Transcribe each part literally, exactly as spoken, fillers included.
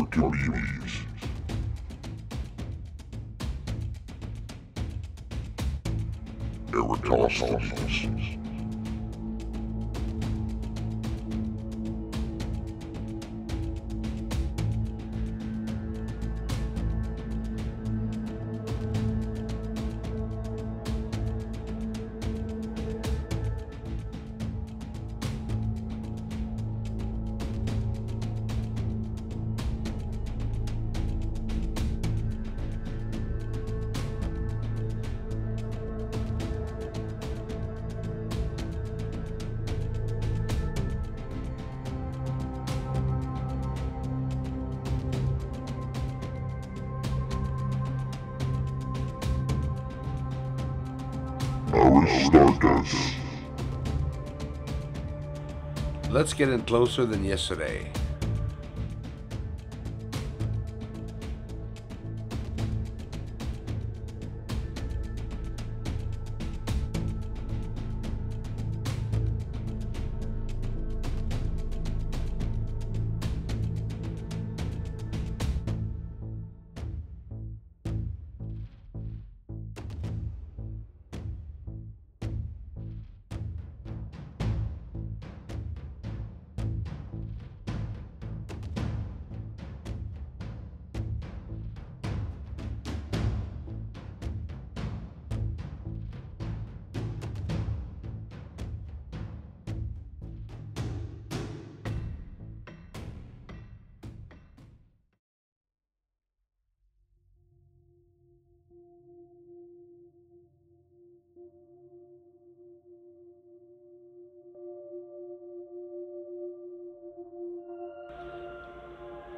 Hercules. Eratosthenes. Let's get in closer than yesterday.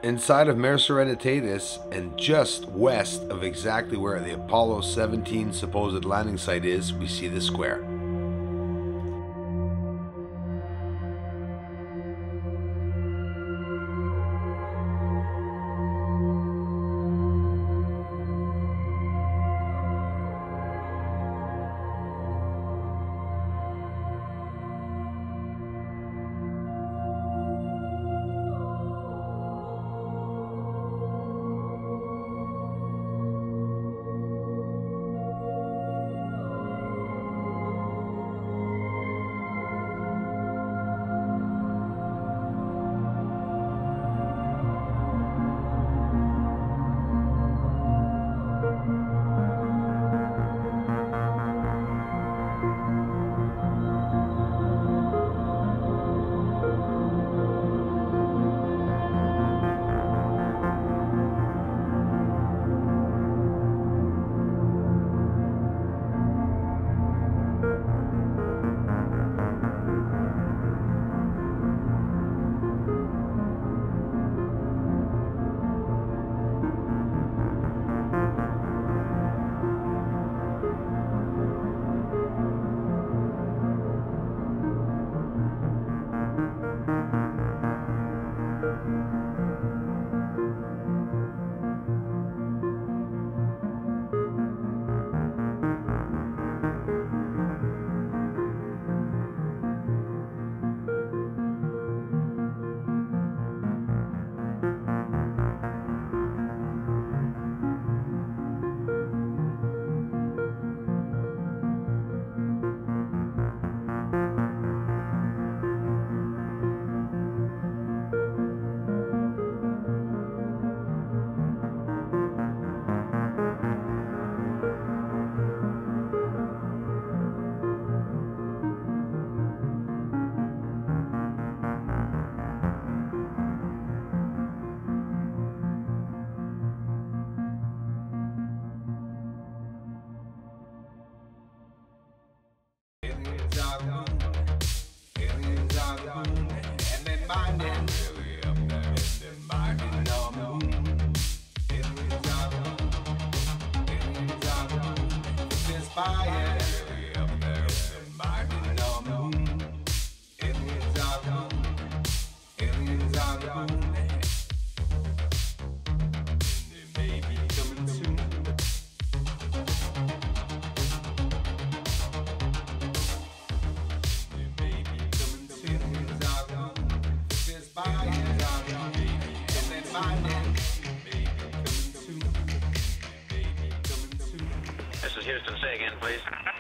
Inside of Mare Serenitatis and just west of exactly where the Apollo seventeen supposed landing site is, we see the square. Bye. is Houston. Say again, please.